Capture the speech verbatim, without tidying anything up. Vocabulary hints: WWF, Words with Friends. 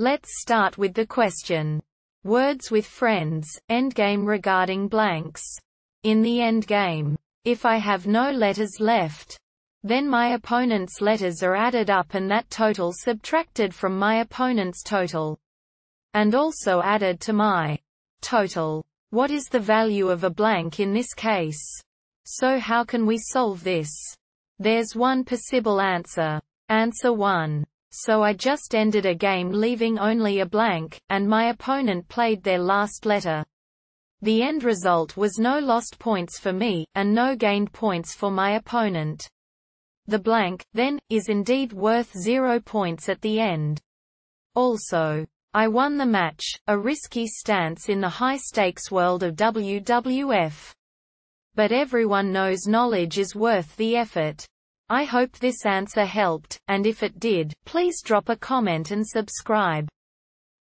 Let's start with the question. Words with Friends, endgame regarding blanks. In the endgame, if I have no letters left, then my opponent's letters are added up and that total subtracted from my opponent's total, and also added to my total. What is the value of a blank in this case? So how can we solve this? There's one possible answer. Answer one. So I just ended a game leaving only a blank, and my opponent played their last letter. The end result was no lost points for me, and no gained points for my opponent. The blank, then, is indeed worth zero points at the end. Also, I won the match, a risky stance in the high-stakes world of W W F. But everyone knows knowledge is worth the effort. I hope this answer helped, and if it did, please drop a comment and subscribe.